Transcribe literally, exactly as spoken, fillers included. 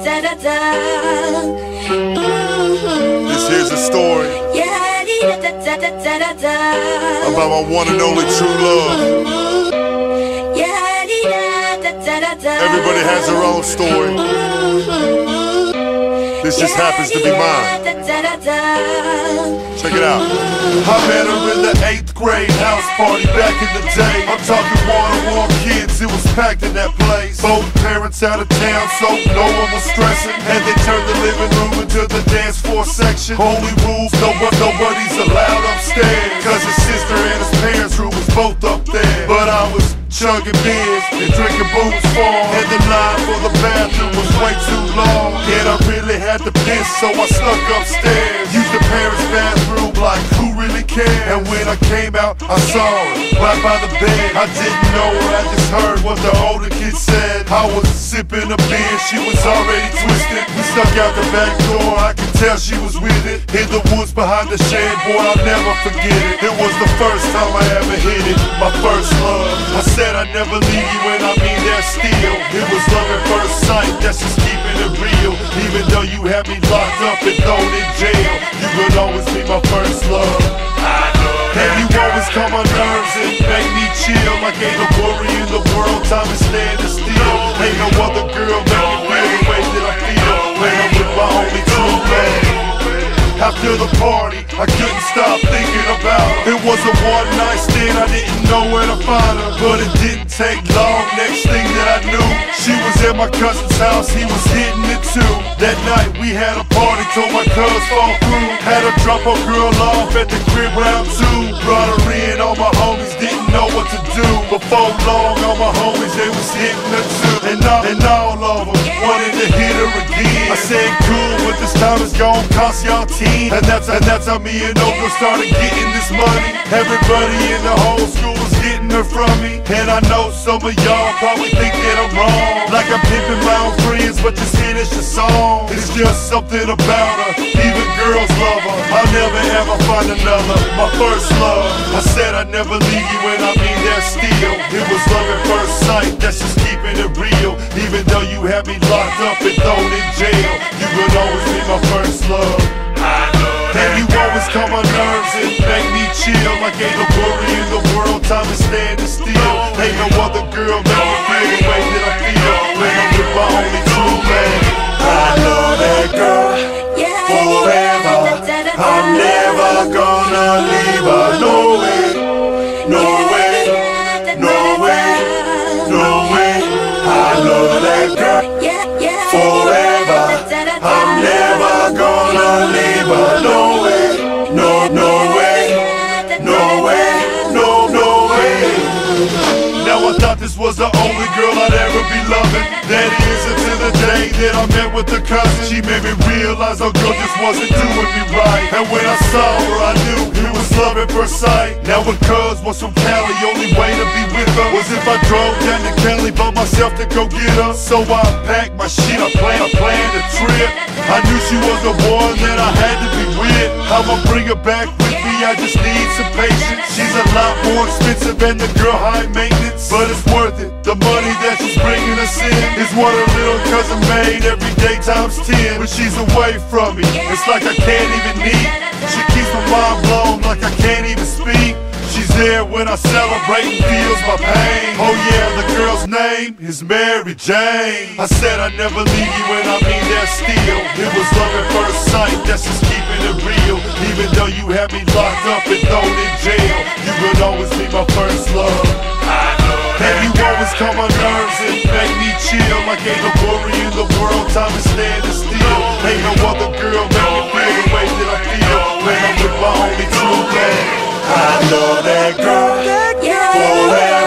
da da da. Mm-hmm. This is a story about my one and only true love. Everybody has their own story. This just happens to be mine. Check it out. I met her in the eighth grade house party back in the day. I'm talking one-on-one kids, it was packed in that place. Both parents out of town, so no one was stressing. And they turned the living room into the dance floor section. Only rules, no one, nobody's allowed upstairs, cause his sister and his parents' room was both up there. But I was chugging beers and drinking booze for, and the line for the bathroom was way too long. And I really had to piss, so I snuck upstairs, used the parents' bathroom like who really cared. And when I came out, I saw her right by the bed. I didn't know her, I just heard what the older kid said. I was sipping a beer, she was already twisted. We stuck out the back door, I could tell she was with it. In the woods behind the shed, boy, I'll never forget it. It was the first time I ever hit it, my first love. I said I'd never leave you, and I mean that still. It was love at first sight, that's just keeping it real. Even though you had me locked up and thrown in jail, you could always be my first love. I know that. And you always calm my nerves and make me chill. Like ain't a worry in the world, time is standing still. Ain't no other girl that can feel the way that I feel when I'm with my only true love. After the party, I couldn't stop thinking about her. It was a one night stand, I didn't know where to find her. But it didn't take long, next thing that I knew, she was at my cousin's house, he was hitting it too. That night we had a party till my cuz fall through. Had her drop her girl off at the crib round two. Brought her in, all my homies didn't know what to do. Before long, all my homies, they was hitting her too. And all, and all of them wanted to hit her again. I said cool, but this time it's gonna cost y'all ten. And that's, and that's how me and Oprah started getting this money. Everybody in the whole school was getting her from me. And I know some of y'all probably think that I'm wrong, like I'm pimping my own friends, but just finish the song. It's just something about her, even girls love her. I'll never ever find another, my first love. I said I'd never leave you, and I mean that still. It was love at first sight, that's just keeping it real. Even though you had me locked up and thrown in jail, you would always be my first love. And you always calm my nerves and make me chill. Like ain't no worry in the world, time is standing still. Ain't no other girl that can feel the way that I feel when I'm with my only true man. I love that girl forever, I'm never gonna leave her. No way, no way, no way, no way. I love that girl forever, I'm never gonna leave her. No. This was the only girl I'd ever be loving. That is until the day that I met with her cousin. She made me realize our girl just wasn't doing me right. And when I saw her, I knew it was love at first sight. Now when cuz was from Cali, only way to be with her was if I drove down to Cali by myself to go get her. So I packed my shit, I planned, I planned a trip. I knew she was the one that I had to be with. I'ma bring her back with me, I just need some patience. She's a lot more expensive and the girl high maintenance, but it's worth it. The money that she's bringing us in is what her little cousin made every day times ten. When she's away from me, it's like I can't even eat. She keeps my mind blown like I can't even speak. She's there when I celebrate and feels my pain. Oh yeah, the girl's name is Mary Jane. I said I'd never leave you, and I mean that still. It was love at first sight, that's just keeping it real. Even though you had me locked up and thrown in jail, you would always be my first love. And you always calm my nerves and make me chill. Like ain't no worry in the world, time is standing still. Ain't no other girl that can feel the way that I feel when I'm with my only true love. I love that girl forever.